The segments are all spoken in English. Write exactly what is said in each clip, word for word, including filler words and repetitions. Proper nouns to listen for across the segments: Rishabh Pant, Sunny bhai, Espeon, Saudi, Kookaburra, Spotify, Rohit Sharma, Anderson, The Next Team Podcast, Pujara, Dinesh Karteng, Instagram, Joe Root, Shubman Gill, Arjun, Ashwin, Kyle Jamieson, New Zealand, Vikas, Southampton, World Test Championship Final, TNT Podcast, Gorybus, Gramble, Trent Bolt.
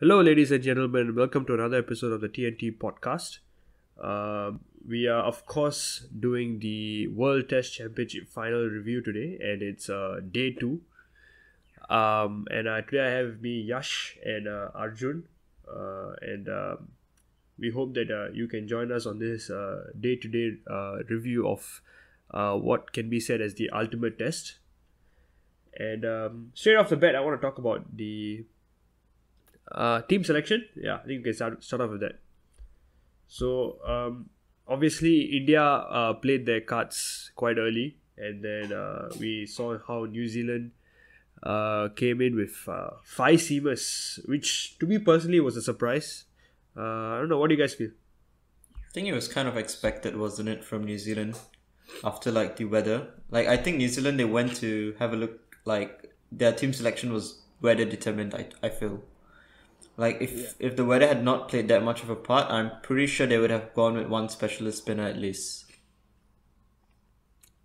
Hello, ladies and gentlemen. Welcome to another episode of the T N T Podcast. Uh, we are, of course, doing the World Test Championship Final review today, and it's uh, day two. Um, and uh, today I have me, Yash, and uh, Arjun. Uh, and uh, we hope that uh, you can join us on this uh, day-to-day uh, review of uh, what can be said as the ultimate test. And um, straight off the bat, I want to talk about the Uh, team selection. Yeah, I think we can start, start off with that. So, um, obviously, India uh, played their cards quite early, and then uh, we saw how New Zealand uh, came in with uh, five seamers, which to me personally was a surprise. Uh, I don't know, what do you guys feel? I think it was kind of expected, wasn't it, from New Zealand after like the weather. Like, I think New Zealand, they went to have a look, like, their team selection was weather determined, I, I feel. Like, if, yeah. if the weather had not played that much of a part, I'm pretty sure they would have gone with one specialist spinner at least.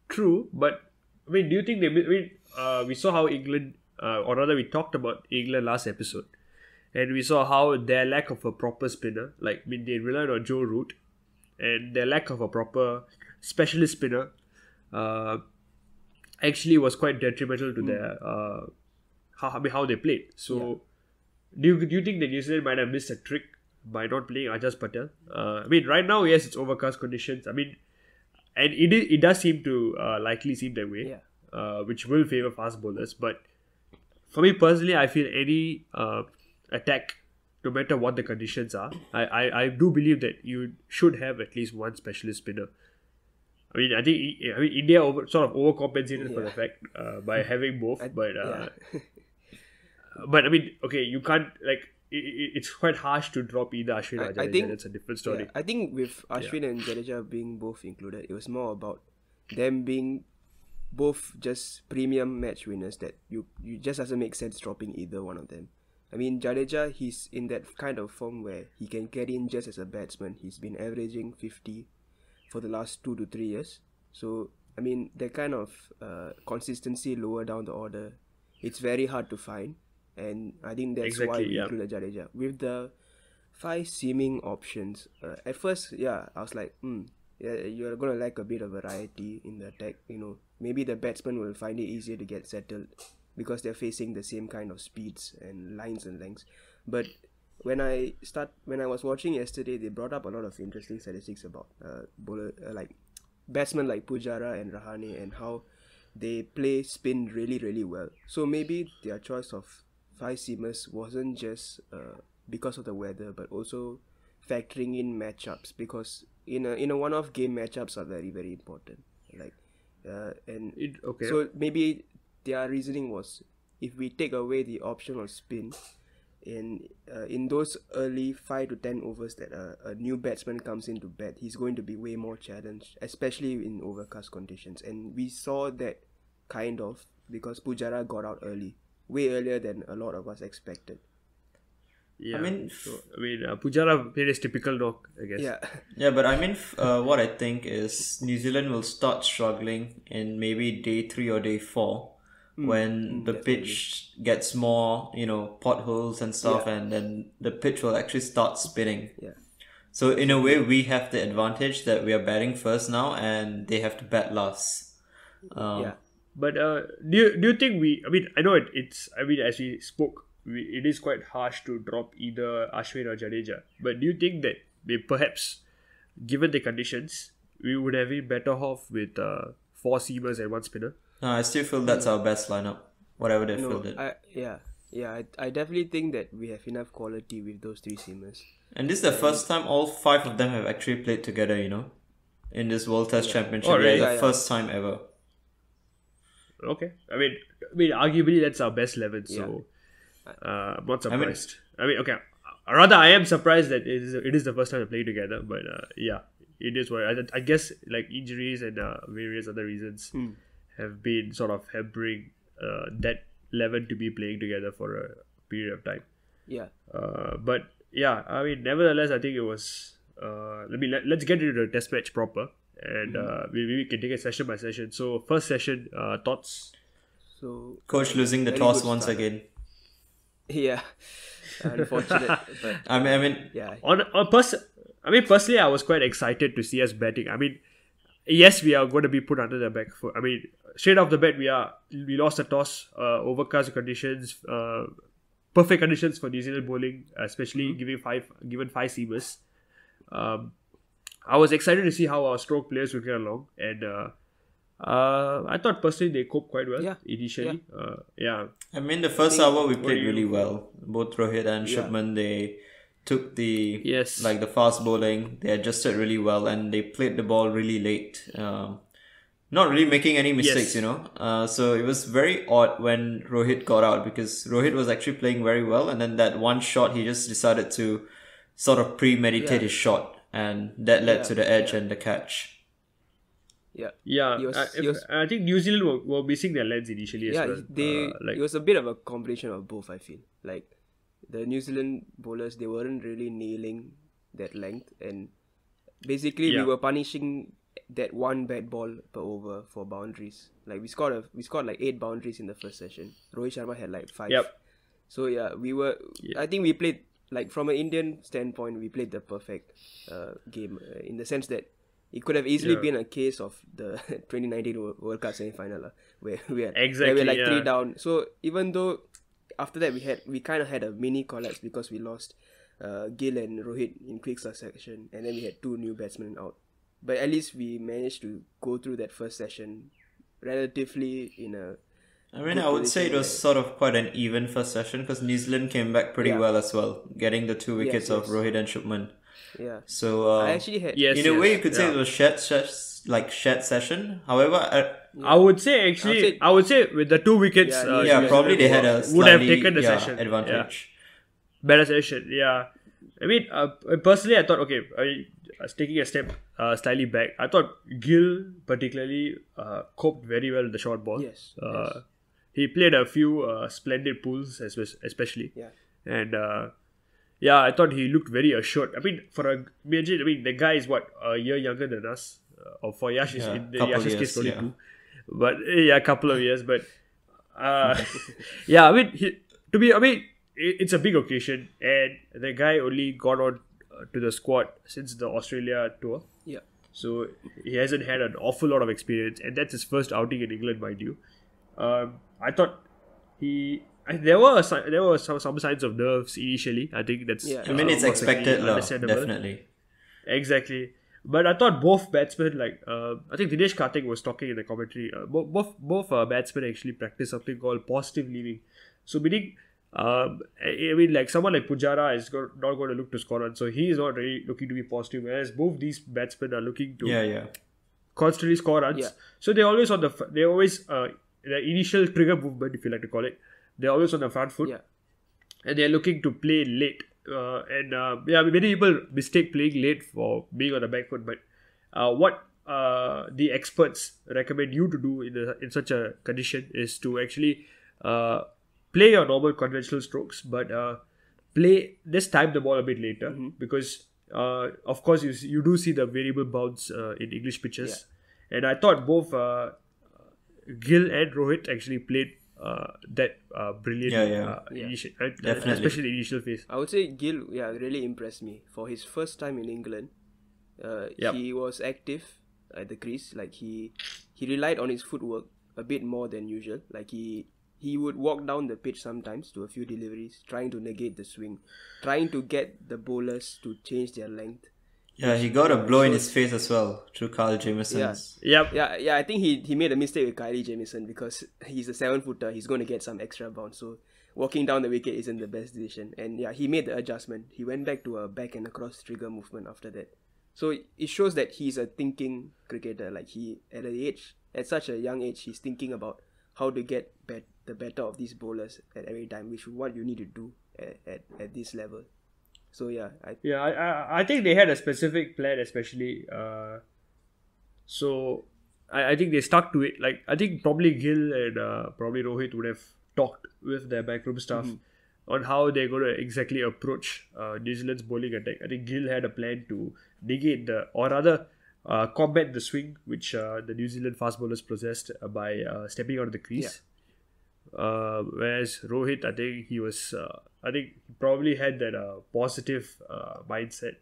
True, but, I mean, do you think they... I mean, uh, we saw how England... Uh, or rather, we talked about England last episode. And we saw how their lack of a proper spinner... Like, I mean, they relied on Joe Root. And their lack of a proper specialist spinner... Uh, actually was quite detrimental to mm. their... Uh, how, I mean, how they played. So... Yeah. Do you, do you think that New Zealand might have missed a trick by not playing Ajaz Patel? Uh, I mean, right now, yes, it's overcast conditions. I mean, and it is, it does seem to uh, likely seem that way, yeah. uh, which will favour fast bowlers. But for me personally, I feel any uh, attack, no matter what the conditions are, I, I, I do believe that you should have at least one specialist spinner. I mean, I think I mean India over, sort of overcompensated yeah. for the fact uh, by having both, I, but. Uh, yeah. But I mean, okay, you can't like it, it's quite harsh to drop either Ashwin or Jadeja. I think that's a different story. Yeah, I think with Ashwin yeah. and Jadeja being both included, it was more about them being both just premium match winners that you you just doesn't make sense dropping either one of them. I mean, Jadeja, he's in that kind of form where he can carry in just as a batsman. He's been averaging fifty for the last two to three years. So I mean, that kind of uh, consistency lower down the order, it's very hard to find. And I think that's exactly, why we yeah. included Jadeja. With the five seeming options, uh, at first, yeah, I was like, hmm, yeah, you're going to lack a bit of variety in the attack. You know, maybe the batsmen will find it easier to get settled because they're facing the same kind of speeds and lines and lengths. But when I start, when I was watching yesterday, they brought up a lot of interesting statistics about uh, bowler, uh, like batsmen like Pujara and Rahane and how they play spin really, really well. So maybe their choice of five seamers wasn't just uh, because of the weather, but also factoring in matchups, because in a in a one-off game, matchups are very very important. Like, uh, and it, okay. so maybe their reasoning was, if we take away the option of spin, in uh, in those early five to ten overs that a, a new batsman comes in to bat, he's going to be way more challenged, especially in overcast conditions. And we saw that kind of because Pujara got out early. Way earlier than a lot of us expected. Yeah, I mean, so, I mean, uh, Pujara played his typical knock, I guess. Yeah, yeah, but I mean, uh, what I think is New Zealand will start struggling in maybe day three or day four mm, when the definitely. pitch gets more, you know, potholes and stuff, yeah. and then the pitch will actually start spinning. Yeah. So in a way, we have the advantage that we are batting first now, and they have to bat last. Um, yeah. But uh, do you do you think we? I mean, I know it, it's. I mean, as we spoke, we, it is quite harsh to drop either Ashwin or Jadeja. But do you think that we perhaps, given the conditions, we would have been better off with uh, four seamers and one spinner? No, I still feel that's our best lineup. Whatever they no, filled it. I, yeah, yeah. I, I definitely think that we have enough quality with those three seamers. And this is the and first time all five of them have actually played together. You know, in this World Test yeah. Championship, oh, really? yeah, the yeah, first yeah. time ever. Okay, I mean, I mean, arguably that's our best eleven, so yeah. uh, I'm not surprised. I mean, I mean, okay, rather I am surprised that it is it is the first time they play together, but uh, yeah, it is what I, I guess. Like injuries and uh, various other reasons mm. have been sort of hampering uh, that eleven to be playing together for a period of time. Yeah. Uh, but yeah, I mean, nevertheless, I think it was. Uh, let me let, let's get into the test match proper. And uh, maybe we can take it session by session. So first session, uh, thoughts? So Coach losing the toss once start. again. Yeah. unfortunate. But, I mean, I mean, yeah. On, on pers- I mean, personally, I was quite excited to see us batting. I mean, yes, we are going to be put under the back foot. I mean, straight off the bat, we are we lost the toss, uh, overcast conditions, uh, perfect conditions for New Zealand bowling, especially mm-hmm. giving five given five seamers. Um, I was excited to see how our stroke players would get along, and uh, uh, I thought personally they coped quite well yeah. initially. Yeah. Uh, yeah, I mean the first hour we played really well. Both Rohit and yeah. Shubman, they took the yes. like the fast bowling. They adjusted really well and they played the ball really late. Um, not really making any mistakes, yes. you know. Uh, so it was very odd when Rohit got out because Rohit was actually playing very well, and then that one shot he just decided to sort of premeditate yeah. his shot, and that led yeah. to the edge yeah. and the catch. Yeah, yeah. Was, I, if, was, I think New Zealand were, were missing their legs initially. Yeah, as well. they. Uh, like, it was a bit of a combination of both. I feel like the New Zealand bowlers, they weren't really nailing that length, and basically yeah. we were punishing that one bad ball per over for boundaries. Like we scored, a, we scored like eight boundaries in the first session. Rohit Sharma had like five. Yep. So yeah, we were. Yeah. I think we played like from an Indian standpoint, we played the perfect uh, game uh, in the sense that. It could have easily yeah. been a case of the twenty nineteen World Cup semi-final, where we had exactly, where we were like yeah. three down. So even though after that we had we kind of had a mini collapse because we lost uh, Gill and Rohit in quick succession, and then we had two new batsmen out. But at least we managed to go through that first session relatively in a. I mean, I would say it was sort of quite an even first session because New Zealand came back pretty yeah. well as well, getting the two wickets yes, yes. of Rohit and Shubman. Yeah. So uh, I actually had yes, in a yes, way you could yeah. say it was shared, shared, like shared session. However, I, I would say actually, I would say, I would say with the two wickets, yeah, uh, yeah probably they had a would have taken the yeah, session advantage. Yeah. Better session, yeah. I mean, uh, personally, I thought okay. I was taking a step uh, slightly back. I thought Gill particularly uh, coped very well with the short ball. Yes. Uh, yes. He played a few uh, splendid pulls, especially. Yeah. And. Uh, Yeah, I thought he looked very assured. I mean, for a imagine, I mean, the guy is what a year younger than us, uh, or for Yash is yeah, in the Yash's case only yeah. two, but yeah, a couple of years. But uh, yeah, I mean, he, to be, I mean, it's a big occasion, and the guy only got on to the squad since the Australia tour. Yeah. So he hasn't had an awful lot of experience, and that's his first outing in England, mind you. Um, I thought he. I, there were a, there were some, some signs of nerves initially. I think that's yeah. I mean it's uh, expected though, definitely. Exactly, but I thought both batsmen like uh, I think Dinesh Karteng was talking in the commentary. Uh, both both, both uh, batsmen actually practice something called positive leaving. So meaning, um, I, I mean like someone like Pujara is go, not going to look to score on, so he is not really looking to be positive. Whereas both these batsmen are looking to yeah yeah constantly score runs. Yeah. So they always on the they always uh, the initial trigger movement, if you like to call it. They're always on the front foot, yeah. and they're looking to play late. Uh, and uh, yeah, many people mistake playing late for being on the back foot. But uh, what uh, the experts recommend you to do in a, in such a condition is to actually uh, play your normal conventional strokes, but uh, play this time the ball a bit later mm-hmm. because uh, of course you you do see the variable bounce uh, in English pitches. Yeah. And I thought both uh, Gill and Rohit actually played. Uh, that uh, brilliant yeah, yeah. Uh, yeah. initial, uh, especially the initial phase. I would say Gill yeah, really impressed me. For his first time in England, uh, yep. he was active at the crease. Like he, he relied on his footwork a bit more than usual. Like he, he would walk down the pitch sometimes to a few deliveries, trying to negate the swing, trying to get the bowlers to change their length. Yeah, he got a blow so, in his face as well through Kyle Jamieson. Yeah. Yep. yeah, yeah. I think he, he made a mistake with Kyle Jamieson because he's a seven footer. He's going to get some extra bounce. So walking down the wicket isn't the best decision. And yeah, he made the adjustment. He went back to a back and across trigger movement after that. So it shows that he's a thinking cricketer. Like he at an age, at such a young age, he's thinking about how to get bet, the better of these bowlers at every time, which is what you need to do at at, at this level. So yeah, I yeah, I, I I think they had a specific plan, especially. Uh, so I, I think they stuck to it. Like I think probably Gill and uh, probably Rohit would have talked with their backroom staff mm-hmm. on how they're going to exactly approach uh, New Zealand's bowling attack. I think Gill had a plan to negate the or rather uh, combat the swing which uh, the New Zealand fast bowlers possessed uh, by uh, stepping out of the crease. Yeah. Uh, whereas Rohit, I think he was, uh, I think he probably had that uh, positive uh, mindset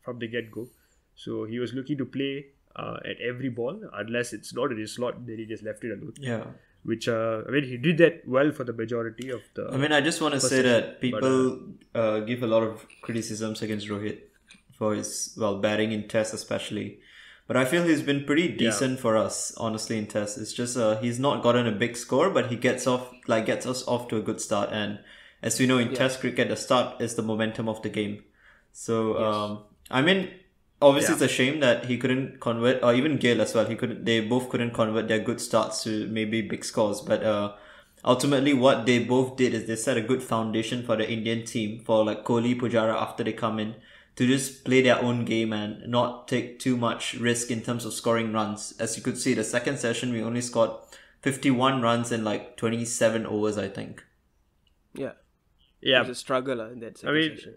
from the get-go. So he was looking to play uh, at every ball, unless it's not in his slot, then he just left it alone. Yeah. Which, uh, I mean, he did that well for the majority of the... I mean, I just want to say that people but, uh, uh, give a lot of criticisms against Rohit for his, well, batting in Tests especially. But I feel he's been pretty decent yeah. for us, honestly, in Tests. It's just uh, he's not gotten a big score, but he gets off like gets us off to a good start. And as we know, in yeah. Test cricket, the start is the momentum of the game. So, yes. um, I mean... Obviously, yeah. it's a shame that he couldn't convert, or even Gill as well. He couldn't. They both couldn't convert their good starts to maybe big scores. But uh, ultimately, what they both did is they set a good foundation for the Indian team, for like Kohli, Pujara, after they come in, to just play their own game and not take too much risk in terms of scoring runs. As you could see, the second session we only scored fifty-one runs in like twenty-seven overs, I think. Yeah, yeah, it was a struggle in that second I mean, session.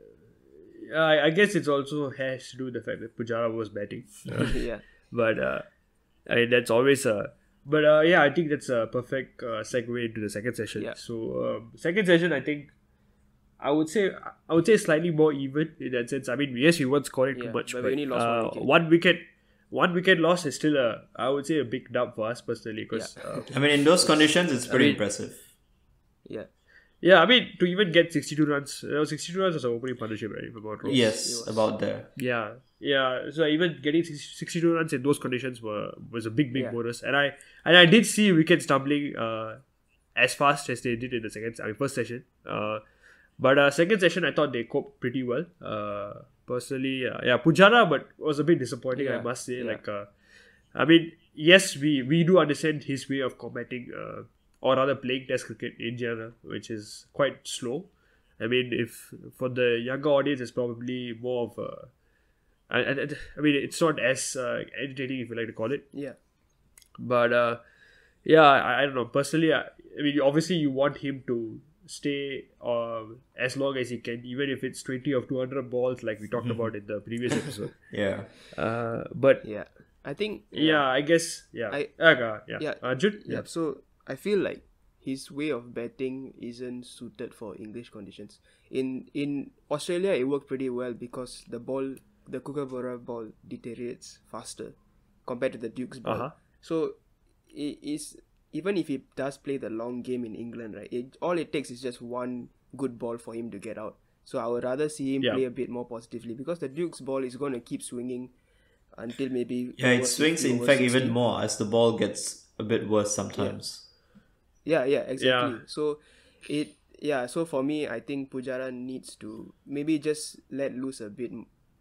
I guess it also has to do with the fact that Pujara was batting. yeah. But, uh, I mean, that's always a... Uh, but, uh, yeah, I think that's a perfect uh, segue into the second session. Yeah. So, um, second session, I think, I would say I would say slightly more even in that sense. I mean, yes, we weren't scoring yeah, too much. But, but we only lost uh, one wicket. One wicket, one wicket loss is still, a, I would say, a big dub for us personally. Cause, yeah. uh, I mean, in those conditions, it's pretty I mean, impressive. Yeah. Yeah, I mean, to even get sixty-two runs, you know, sixty-two runs was an opening partnership, right? About yes, about there. Yeah, yeah. So even getting sixty-two runs in those conditions were was a big, big yeah. bonus. And I and I did see wickets tumbling uh, as fast as they did in the second, I mean, first session. Uh, but uh, second session, I thought they coped pretty well. Uh, personally, uh, yeah, Pujara, but was a bit disappointing, yeah. I must say. Yeah. Like, uh, I mean, yes, we we do understand his way of combating. Uh, Or rather, playing Test cricket in general, which is quite slow. I mean, if for the younger audience, it's probably more of a. And, and I mean, it's not as uh, entertaining, if you like to call it. Yeah. But uh, yeah, I, I don't know. Personally, I, I mean, obviously, you want him to stay um, as long as he can, even if it's twenty of two hundred balls, like we talked about in the previous episode. yeah. Uh, but yeah, I think. Uh, yeah, I guess. Yeah. I, uh, yeah. Yeah. Arjun. Yeah. yeah. So. I feel like his way of batting isn't suited for English conditions. In in Australia, it worked pretty well because the ball, the Kookaburra ball, deteriorates faster compared to the Duke's ball. Uh-huh. So, it is even if he does play the long game in England, right? It, all it takes is just one good ball for him to get out. So I would rather see him yeah. play a bit more positively because the Duke's ball is going to keep swinging until maybe yeah, it swings in fact even more as the ball gets a bit worse sometimes. Yeah. Yeah, yeah, exactly. Yeah. So, it yeah. So for me, I think Pujara needs to maybe just let loose a bit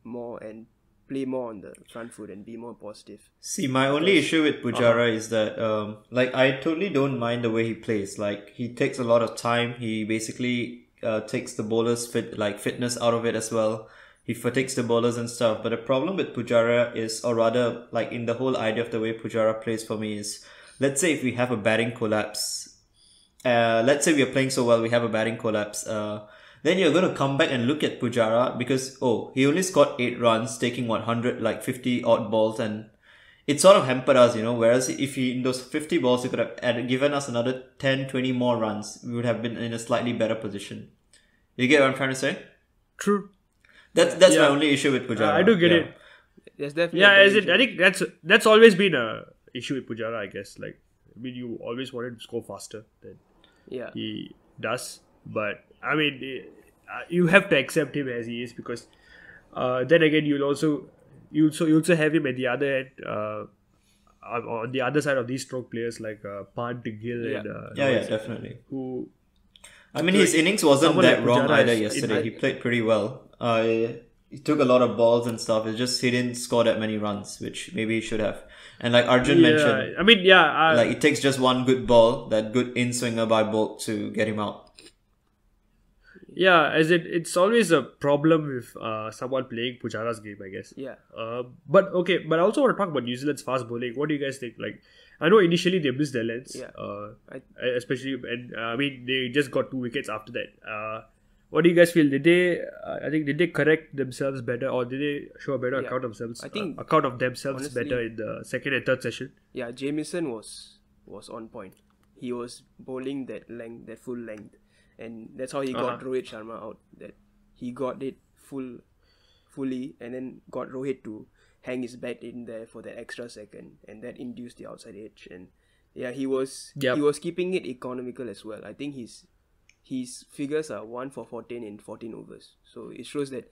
more and play more on the front foot and be more positive. See, my because, only issue with Pujara uh-huh. is that um, like I totally don't mind the way he plays. Like he takes a lot of time. He basically uh, takes the bowlers' fit like fitness out of it as well. He fatigues the bowlers and stuff. But the problem with Pujara is, or rather, like in the whole idea of the way Pujara plays for me is, let's say if we have a batting collapse. Uh, let's say we are playing so well, we have a batting collapse. Uh, then you're going to come back and look at Pujara because, oh, he only scored eight runs, taking one hundred, like fifty odd balls, and it sort of hampered us, you know. Whereas if he, in those fifty balls, he could have added, given us another ten, twenty more runs, we would have been in a slightly better position. You get what I'm trying to say? True. That's that's yeah. my only issue with Pujara. Uh, I do get yeah. it. There's definitely yeah, as it, I think that's that's always been a issue with Pujara, I guess. Like, I mean, you always wanted to score faster than. Yeah, he does, but I mean, you have to accept him as he is because uh, then again, you'll also you also you also have him at the other end, uh, on the other side of these stroke players like uh, Pant, Gill, yeah. and uh, yeah, yeah, definitely. Who, I mean, his innings wasn't that like wrong either yesterday. In, he played pretty well. Uh, he took a lot of balls and stuff. It's just he didn't score that many runs, which maybe he should have. And like Arjun yeah, mentioned, I mean, yeah, uh, like it takes just one good ball, that good in swinger by Bolt to get him out. Yeah, as it, it's always a problem with uh, someone playing Pujara's game, I guess. Yeah. Uh, but okay, but I also want to talk about New Zealand's fast bowling. What do you guys think? Like, I know initially they missed their lengths, yeah. uh, especially, and uh, I mean they just got two wickets after that. Uh, What do you guys feel? Did they, uh, I think, did they correct themselves better, or did they show a better yeah. account of themselves? I think uh, account of themselves honestly, better in the second and third session. Yeah, Jamieson was was on point. he was bowling that length, that full length, and that's how he uh-huh. got Rohit Sharma out. That he got it full, fully, and then got Rohit to hang his bat in there for that extra second, and that induced the outside edge. And yeah, he was yep. he was keeping it economical as well. I think his his figures are one for fourteen in fourteen overs, so it shows that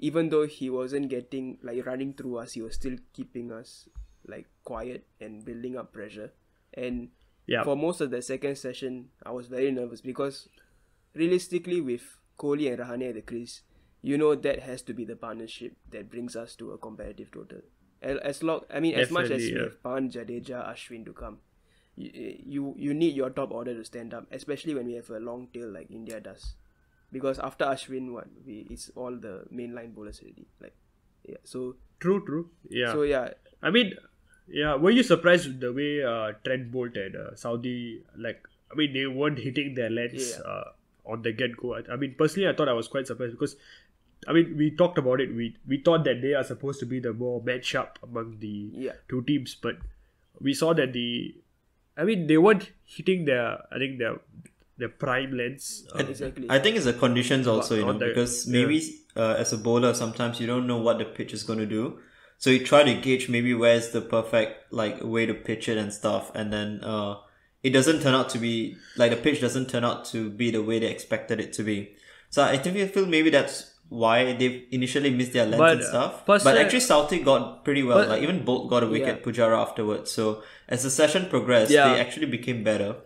even though he wasn't getting like running through us, he was still keeping us like quiet and building up pressure. And yep. for most of the second session, I was very nervous because realistically, with Kohli and Rahane at the crease, you know that has to be the partnership that brings us to a competitive total. As long, I mean, as F L D, much as yeah. with Pant, Jadeja, Ashwin to come, you, you you need your top order to stand up, especially when we have a long tail like India does. Because after Ashwin, what we it's all the mainline bowlers already. Like, yeah. So true, true. Yeah. So yeah. I mean, yeah. Were you surprised the way uh, Trent Bolt and uh, Saudi, like, I mean, they weren't hitting their legs yeah. uh, on the get go? I, I mean, personally, I thought I was quite surprised because, I mean, we talked about it. We we thought that they are supposed to be the more match-up among the yeah. two teams, but we saw that the, I mean, they weren't hitting their, I think their their prime lengths. Um, exactly. I think it's the conditions also, you know, the, because maybe yeah. uh, as a bowler, sometimes you don't know what the pitch is going to do, so you try to gauge maybe where's the perfect like way to pitch it and stuff, and then uh, it doesn't turn out to be like the pitch doesn't turn out to be the way they expected it to be. So I think I feel maybe that's why they initially missed their length but, and stuff. But actually Southie got pretty well. But, like even Bolt got a wicket, yeah. Pujara afterwards. So as the session progressed, yeah. they actually became better.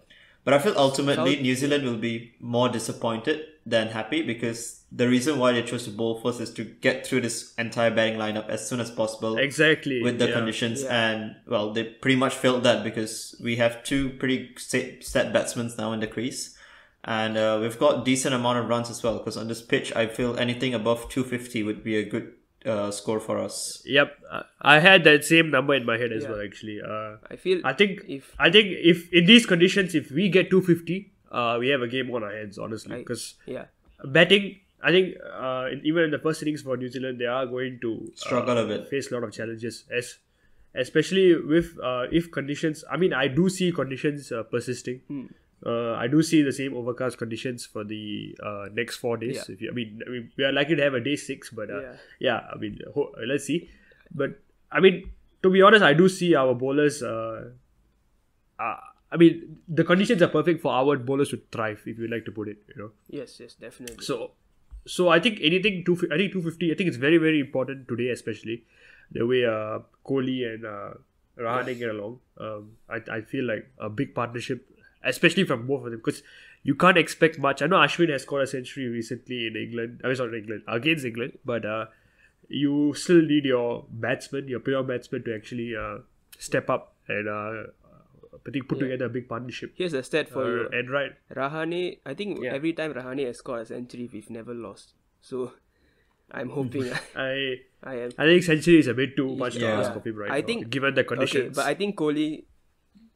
But I feel ultimately South- New Zealand will be more disappointed than happy because the reason why they chose to bowl first is to get through this entire batting lineup as soon as possible. Exactly. With the yeah. conditions. Yeah. And well, they pretty much failed that because we have two pretty set batsmen now in the crease. And uh, we've got decent amount of runs as well because on this pitch, I feel anything above two fifty would be a good uh, score for us. Yep, I had that same number in my head as yeah. well. Actually, uh, I feel I think if I think if in these conditions, if we get two fifty, uh, we have a game on our hands. Honestly, because yeah, batting. I think uh, even in the first innings for New Zealand, they are going to struggle uh, a bit, face a lot of challenges as. Especially with uh, if conditions. I mean, I do see conditions uh, persisting. Hmm. Uh, I do see the same overcast conditions for the uh, next four days. Yeah. If you, I mean, we, we are likely to have a day six, but uh, yeah. yeah, I mean, ho- let's see. But I mean, to be honest, I do see our bowlers. Uh, uh, I mean, the conditions are perfect for our bowlers to thrive, if you like to put it. You know. Yes, yes, definitely. So, so I think anything two, I think two fifty. I think it's very, very important today, especially the way uh, Kohli and uh, Rahane get along. Um, I, I feel like a big partnership. Especially from both of them, because you can't expect much. I know Ashwin has scored a century recently in England. I mean, sorry, England against England, but uh, you still need your batsman, your pure batsman, to actually uh, step up and uh, put together yeah. a big partnership. Here's a stat for uh, you. And right, Rahane. I think yeah. every time Rahane has scored a century, we've never lost. So I'm hoping. I I, am. I think century is a bit too much yeah. to ask for him right I now, think, given the conditions. Okay, but I think Kohli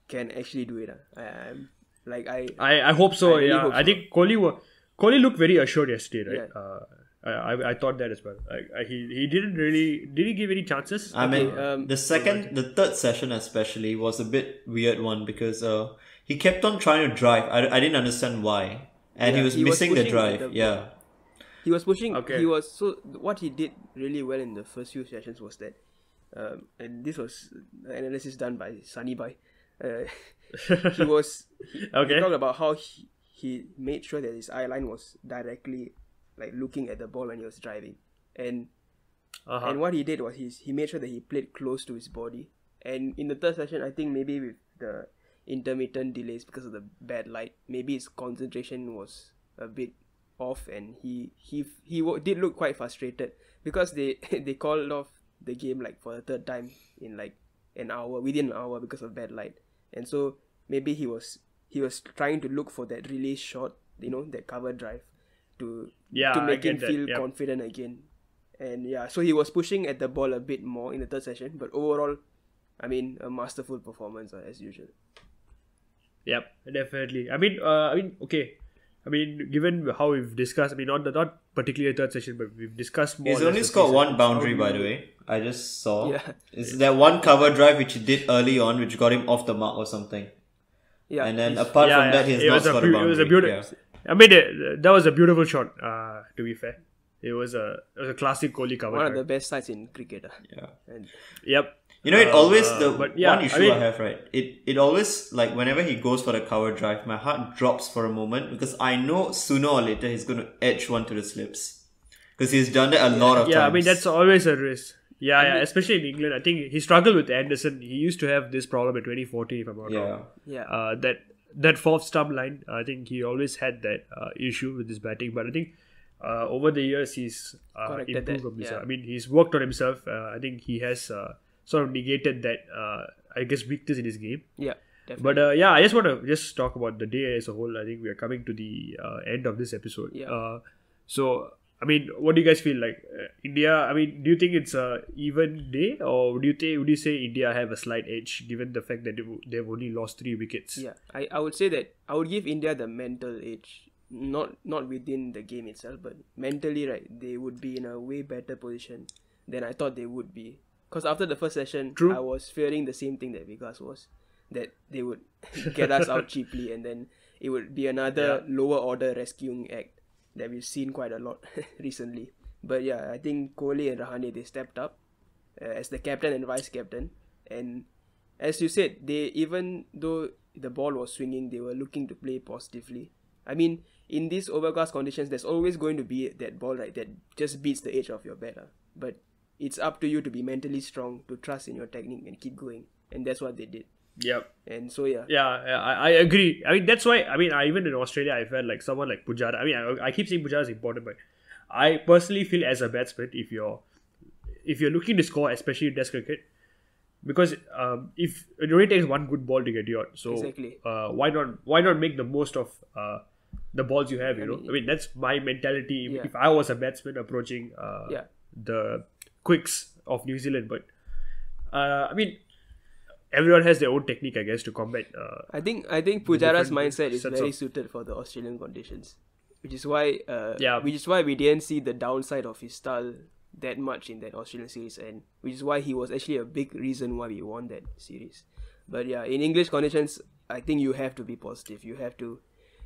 can actually do it. Uh, I'm. Like I, I, I hope so. I, really yeah. hope I so. think Kohli were, Kohli looked very assured yesterday, right? Yeah. Uh, I, I I thought that as well. I, I, he he didn't really did he give any chances? I mean, okay, um, the second, the third session especially was a bit weird one because uh, he kept on trying to drive. I, I didn't understand why, and yeah, he was he missing was the drive. The, yeah, he was pushing. Okay. He was so what he did really well in the first few sessions was that, um, and this was an analysis done by Sunny bhai. Uh, he was he, okay. he talked about how he, he made sure that his eye line was directly like looking at the ball when he was driving, and uh-huh. and what he did was he he made sure that he played close to his body. And in the third session, I think maybe with the intermittent delays because of the bad light, maybe his concentration was a bit off, and he he he did look quite frustrated because they they called off the game like for the third time in like an hour within an hour because of bad light. And so maybe he was he was trying to look for that release shot, you know, that cover drive to yeah, to make him that. feel yep. confident again. And yeah, so he was pushing at the ball a bit more in the third session. But overall, I mean, a masterful performance as usual. Yep, definitely. I mean, uh, I mean, okay. I mean, given how we've discussed, I mean, not not particularly third session, but we've discussed more. He's only scored one boundary, by the way. I just saw. Yeah. It's that one cover drive which he did early on, which got him off the mark or something. Yeah. And then apart yeah, from yeah, that, he's not scored a boundary. It was a beautiful. Yeah. I mean, it, that was a beautiful shot. Uh, to be fair, it was a it was a classic Kohli cover. One of the best sides in cricket. Yeah. And, yep. You know, it always uh, the but yeah, one issue I, mean, I have, right? It it always, like, whenever he goes for the cover drive, my heart drops for a moment because I know sooner or later he's going to edge one to the slips because he's done that a lot of yeah, times. Yeah, I mean that's always a risk. Yeah, yeah, especially in England. I think he struggled with Anderson. He used to have this problem in twenty fourteen, if I'm not yeah. wrong. Yeah, uh, that that fourth stump line. I think he always had that uh, issue with his batting, but I think. Uh, over the years, he's uh, improved on himself. Yeah. I mean, he's worked on himself. Uh, I think he has uh, sort of negated that, uh, I guess, weakness in his game. Yeah, definitely. But uh, yeah, I just want to just talk about the day as a whole. I think we are coming to the uh, end of this episode. Yeah. Uh, so, I mean, what do you guys feel like? Uh, India, I mean, do you think it's an even day? Or do you th- would you say India have a slight edge given the fact that they've only lost three wickets? Yeah, I, I would say that I would give India the mental edge. Not not within the game itself, but mentally, right, they would be in a way better position than I thought they would be. Because after the first session, True. I was fearing the same thing that Vikas was, that they would get us out cheaply, and then it would be another yeah. lower order rescuing act that we've seen quite a lot recently. But yeah, I think Kohli and Rahane, they stepped up uh, as the captain and vice captain. And as you said, they, even though the ball was swinging, they were looking to play positively. I mean, in these overcast conditions, there's always going to be that ball, right, that just beats the edge of your batter. But it's up to you to be mentally strong, to trust in your technique and keep going. And that's what they did. Yeah. And so, yeah. Yeah, I, I agree. I mean, that's why, I mean, I, even in Australia, I felt like someone like Pujara. I mean, I, I keep saying Pujara is important, but I personally feel as a batsman, if you're, if you're looking to score, especially in Test cricket, because um, if it only takes one good ball to get you out. So exactly. uh, why not why not make the most of... Uh, the balls you have, you I know. Mean, I mean, that's my mentality. Yeah. If I was a batsman approaching uh, yeah. the quicks of New Zealand, but uh, I mean, everyone has their own technique, I guess, to combat. Uh, I think I think Pujara's mindset is very of... suited for the Australian conditions, which is why uh, yeah. which is why we didn't see the downside of his style that much in that Australian series, and which is why he was actually a big reason why we won that series. But yeah, in English conditions, I think you have to be positive. You have to.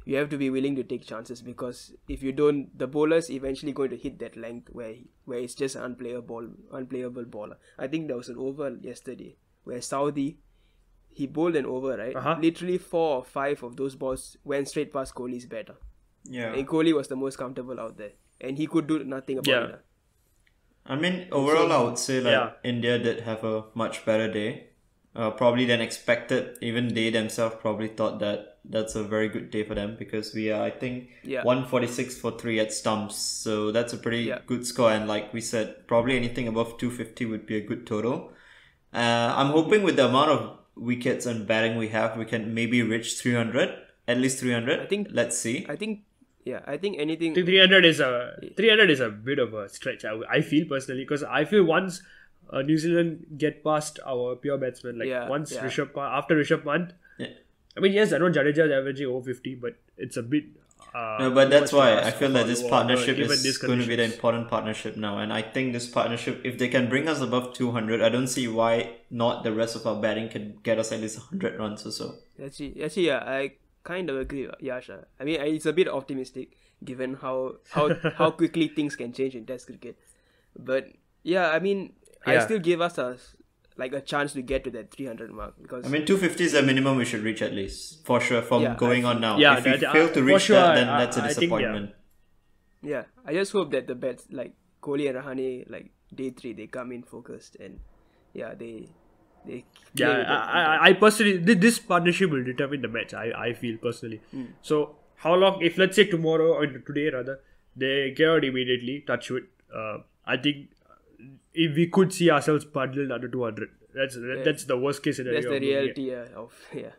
You have to be willing to take chances because if you don't, the bowler's eventually going to hit that length where he, where it's just an unplayable, unplayable bowler. I think there was an over yesterday where Saudi, he bowled an over, right? Uh-huh. Literally four or five of those balls went straight past Kohli's batter. Yeah. And Kohli was the most comfortable out there. And he could do nothing about yeah. it. I mean, overall, so, I would say like yeah. India did have a much better day. Uh, probably than expected. Even they themselves probably thought that that's a very good day for them because we are, I think, yeah. one forty-six for three at stumps. So that's a pretty yeah. good score. And like we said, probably anything above two fifty would be a good total. Uh, I'm hoping with the amount of wickets and batting we have, we can maybe reach three hundred, at least three hundred. I think. Let's see. I think. Yeah, I think anything. I think three hundred is a three hundred is a bit of a stretch. I, I feel personally because I feel once. Uh, New Zealand get past our pure batsmen like yeah, once yeah. Rishabh Pant, after Rishabh Pant yeah. I mean yes I know Jadeja is averaging over fifty but it's a bit uh, no, but that's why I feel that this partnership is going to be the important partnership now and I think this partnership if they can bring us above two hundred I don't see why not the rest of our batting can get us at least one hundred runs or so. Actually, actually yeah I kind of agree with Yasha. I mean it's a bit optimistic given how how, how quickly things can change in Test cricket but yeah I mean Yeah. I still give us a like a chance to get to that three hundred mark because I mean two fifty is the minimum we should reach at least for sure from yeah, going on now. Yeah, if we that, fail to reach sure, that, then I, that's a disappointment. I think, yeah. yeah, I just hope that the bets like Kohli and Rahane like day three they come in focused and yeah they they. Yeah, I, I I personally this partnership will determine the match. I I feel personally. Mm. So how long? If let's say tomorrow or today rather they get out immediately, touch wood. Uh, I think. If we could see ourselves bundled under two hundred, that's yeah. that's the worst case scenario. That's the reality yeah, of yeah,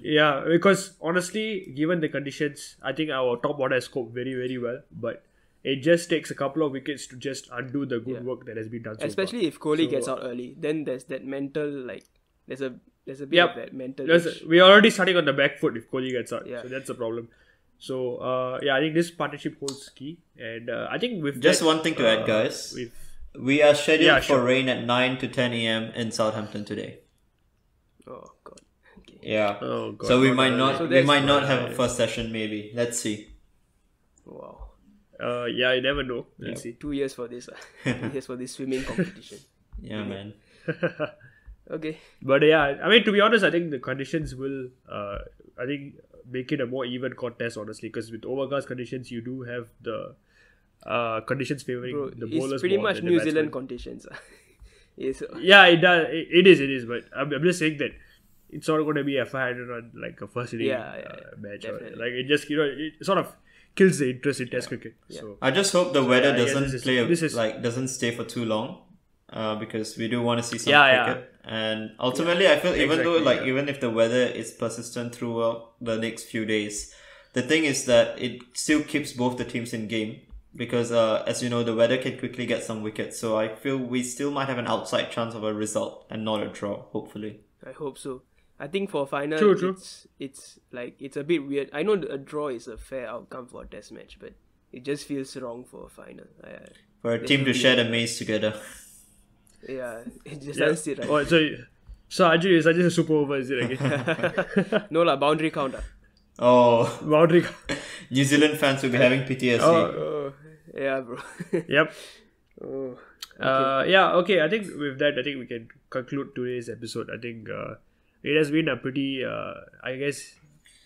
yeah. Because honestly, given the conditions, I think our top order has coped very very well. But it just takes a couple of wickets to just undo the good yeah. work that has been done. Especially so far. If Kohli so, gets out early, then there's that mental like there's a there's a bit yeah, of that mental. We're already starting on the back foot if Kohli gets out, yeah. so that's the problem. So uh, yeah, I think this partnership holds key, and uh, I think with just that, one thing to uh, add, guys. We are scheduled yeah, sure. for rain at nine to ten a.m. in Southampton today. Oh, God. Okay. Yeah. Oh, God. So we might not. So we might not have a first session. Maybe. Let's see. Wow. Uh, yeah, you never know. Let's yeah. see. Two years for this. Uh, two years for this swimming competition. Yeah, mm-hmm. man. Okay. But yeah, I mean, to be honest, I think the conditions will. Uh, I think make it a more even contest, honestly, because with overcast conditions, you do have the uh, conditions favoring Bro, the bowlers. It's pretty much New Zealand conditions. Yes. Yeah, it does. It, it is. It is. But I'm, I'm just saying that it's not going to be a five hundred on like a first inning yeah, yeah, uh, match. Or, like it just you know it sort of kills the interest in yeah. Test cricket. Yeah. So I just hope the so weather yeah, doesn't yeah, this play is, this is, like doesn't stay for too long, uh, because we do want to see some yeah, cricket. Yeah. And ultimately, yeah, I feel even exactly, though like yeah. even if the weather is persistent throughout the next few days, the thing is that it still keeps both the teams in game. Because uh, as you know, the weather can quickly get some wickets. So I feel we still might have an outside chance of a result and not a draw, hopefully. I hope so. I think for final, true, true. It's, it's like it's a bit weird. I know a draw is a fair outcome for a test match, but it just feels wrong for a final. I, I, for a team to share the maze together. Yeah, it just yeah. doesn't sit right. Oh, so, so Ajay, is that just a super over, is it again? No lah, boundary counter. Oh. Boundary counter. New Zealand fans will be having P T S D. Oh, oh. Yeah, bro. Yep. Oh, okay. Uh, yeah, okay. I think with that, I think we can conclude today's episode. I think uh, it has been a pretty, uh, I guess,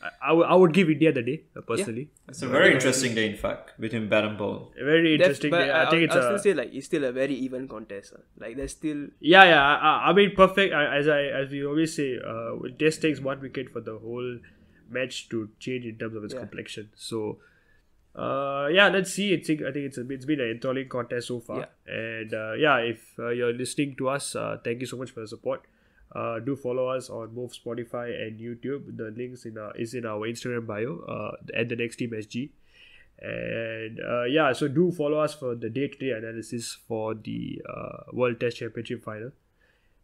I, I, w- I would give India the day, uh, personally. Yeah. It's a very interesting day, in fact, between bat and ball. A very interesting That's, day. I, I think I'll, it's I'll a... still say, like, it's still a very even contest. Huh? Like, there's still... Yeah, yeah. I, I mean, perfect. I, as I as we always say, uh, it just takes one wicket for the whole match to change in terms of its yeah. complexion. So... Uh yeah, let's see. It's, I think it's a, it's been an enthralling contest so far, yeah. and uh, yeah, if uh, you're listening to us, uh, thank you so much for the support. Uh, do follow us on both Spotify and YouTube. The links in our, is in our Instagram bio uh, at the Next Team S G, and uh, yeah, so do follow us for the day-to-day analysis for the uh, World Test Championship Final,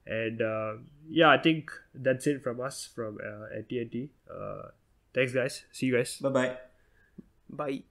and uh, yeah, I think that's it from us from uh, at T N T. Uh, thanks, guys. See you guys. Bye bye. Bye.